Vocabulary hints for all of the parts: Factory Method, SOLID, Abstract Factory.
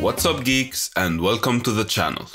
What's up, geeks, and welcome to the channel.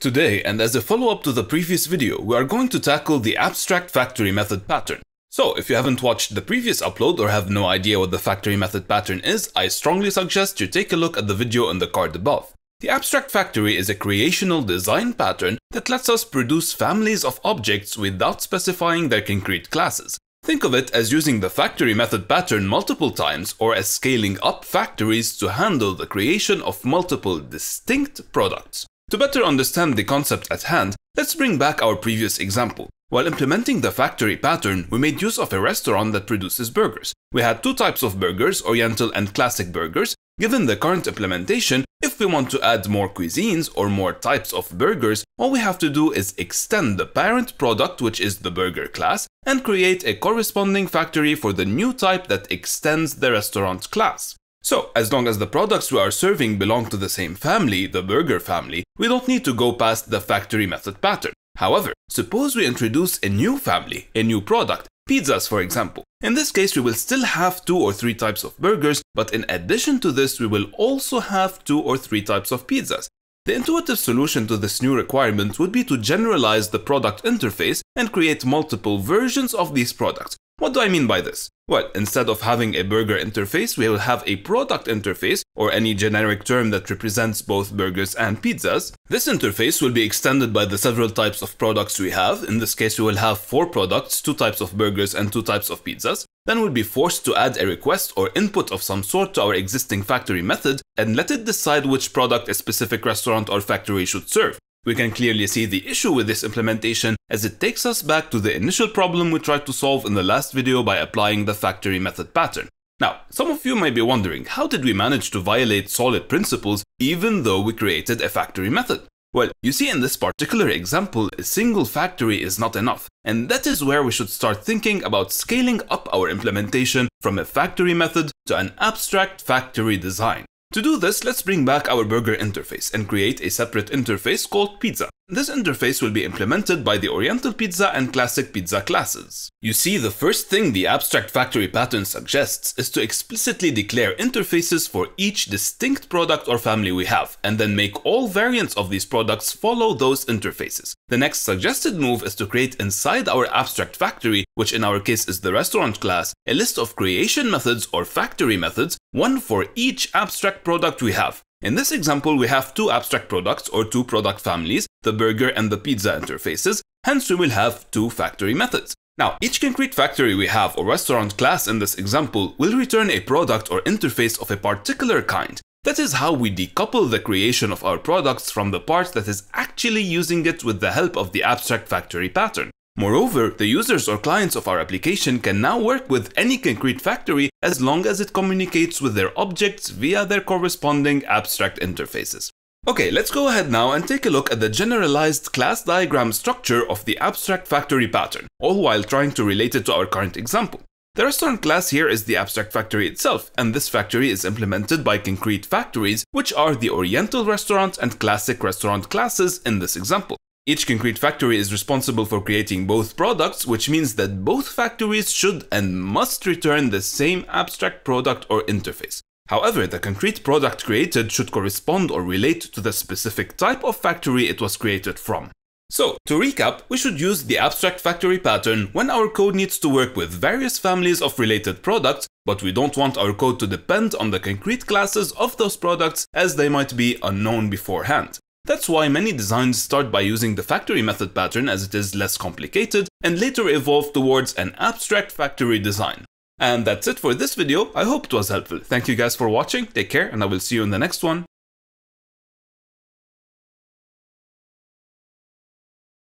Today, and as a follow-up to the previous video, we are going to tackle the abstract factory method pattern. So, if you haven't watched the previous upload or have no idea what the factory method pattern is, I strongly suggest you take a look at the video in the card above. The abstract factory is a creational design pattern that lets us produce families of objects without specifying their concrete classes. Think of it as using the factory method pattern multiple times, or as scaling up factories to handle the creation of multiple distinct products. To better understand the concept at hand, let's bring back our previous example. While implementing the factory pattern, we made use of a restaurant that produces burgers. We had two types of burgers, Oriental and classic burgers. Given the current implementation, if we want to add more cuisines or more types of burgers, all we have to do is extend the parent product, which is the burger class, and create a corresponding factory for the new type that extends the restaurant class. So, as long as the products we are serving belong to the same family, the burger family, we don't need to go past the factory method pattern. However, suppose we introduce a new family, a new product, pizzas, for example. In this case, we will still have two or three types of burgers, but in addition to this, we will also have two or three types of pizzas. The intuitive solution to this new requirement would be to generalize the product interface and create multiple versions of these products. What do I mean by this? Well, instead of having a burger interface, we will have a product interface, or any generic term that represents both burgers and pizzas. This interface will be extended by the several types of products we have. In this case, we will have four products, two types of burgers and two types of pizzas. Then we'll be forced to add a request or input of some sort to our existing factory method and let it decide which product a specific restaurant or factory should serve. We can clearly see the issue with this implementation, as it takes us back to the initial problem we tried to solve in the last video by applying the factory method pattern. Now, some of you may be wondering, how did we manage to violate SOLID principles even though we created a factory method? Well, you see, in this particular example, a single factory is not enough, and that is where we should start thinking about scaling up our implementation from a factory method to an abstract factory design. To do this, let's bring back our burger interface and create a separate interface called pizza. This interface will be implemented by the Oriental pizza and classic pizza classes. You see, the first thing the abstract factory pattern suggests is to explicitly declare interfaces for each distinct product or family we have, and then make all variants of these products follow those interfaces. The next suggested move is to create inside our abstract factory, which in our case is the restaurant class, a list of creation methods or factory methods, one for each abstract product we have. In this example, we have two abstract products or two product families, the burger and the pizza interfaces, hence we will have two factory methods. Now, each concrete factory we have, or restaurant class in this example, will return a product or interface of a particular kind. That is how we decouple the creation of our products from the part that is actually using it with the help of the abstract factory pattern. Moreover, the users or clients of our application can now work with any concrete factory as long as it communicates with their objects via their corresponding abstract interfaces. Okay, let's go ahead now and take a look at the generalized class diagram structure of the abstract factory pattern, all while trying to relate it to our current example. The restaurant class here is the abstract factory itself, and this factory is implemented by concrete factories, which are the Oriental restaurant and classic restaurant classes in this example. Each concrete factory is responsible for creating both products, which means that both factories should and must return the same abstract product or interface. However, the concrete product created should correspond or relate to the specific type of factory it was created from. So, to recap, we should use the abstract factory pattern when our code needs to work with various families of related products, but we don't want our code to depend on the concrete classes of those products, as they might be unknown beforehand. That's why many designs start by using the factory method pattern, as it is less complicated, and later evolve towards an abstract factory design. And that's it for this video. I hope it was helpful. Thank you guys for watching, take care, and I will see you in the next one.